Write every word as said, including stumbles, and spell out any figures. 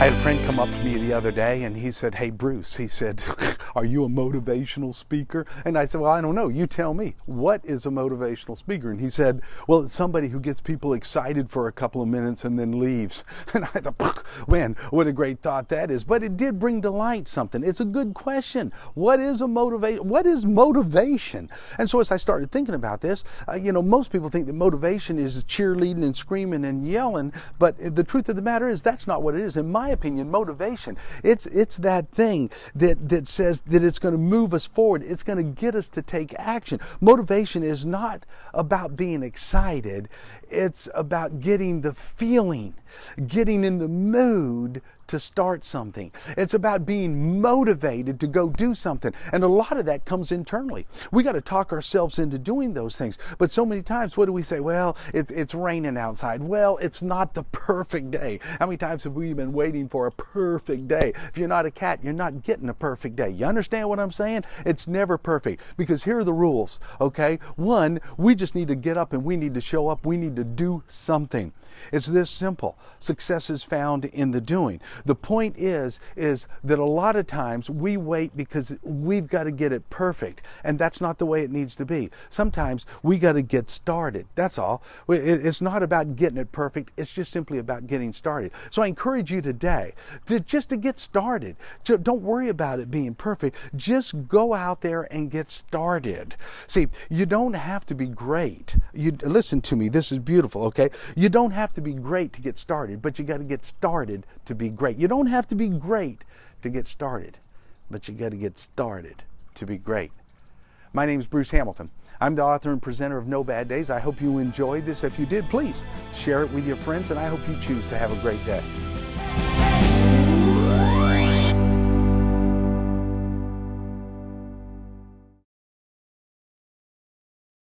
I had a friend come up to me the other day and he said, "Hey, Bruce," he said, "are you a motivational speaker?" And I said, "Well, I don't know. You tell me. What is a motivational speaker?" And he said, "Well, it's somebody who gets people excited for a couple of minutes and then leaves." And I thought, man, what a great thought that is. But it did bring to light something. It's a good question. What is a motivation? What is motivation? And so as I started thinking about this, uh, you know, most people think that motivation is cheerleading and screaming and yelling. But the truth of the matter is that's not what it is. In my opinion, motivation, it's it's that thing that that says that it's going to move us forward. It's going to get us to take action. Motivation is not about being excited. It's about getting the feeling, getting in the mood to start something. It's about being motivated to go do something. And a lot of that comes internally. We got to talk ourselves into doing those things. But so many times, what do we say? Well, it's it's raining outside. Well, it's not the perfect day. How many times have we been waiting for a perfect day? If you're not a cat, you're not getting a perfect day. You understand what I'm saying? It's never perfect, because here are the rules, okay? One, we just need to get up and we need to show up. We need to do something. It's this simple. Success is found in the doing. The point is, is that a lot of times we wait because we've got to get it perfect, and that's not the way it needs to be. Sometimes we got to get started. That's all. It's not about getting it perfect. It's just simply about getting started. So I encourage you today to just to get started. Don't worry about it being perfect. Just go out there and get started. See, you don't have to be great. You listen to me. This is beautiful. Okay, you don't have to be great to get started, but you got to get started to be great. You don't have to be great to get started, but you got to get started to be great. My name is Bruce Hamilton. I'm the author and presenter of No Bad Days. I hope you enjoyed this. If you did, please share it with your friends, and I hope you choose to have a great day.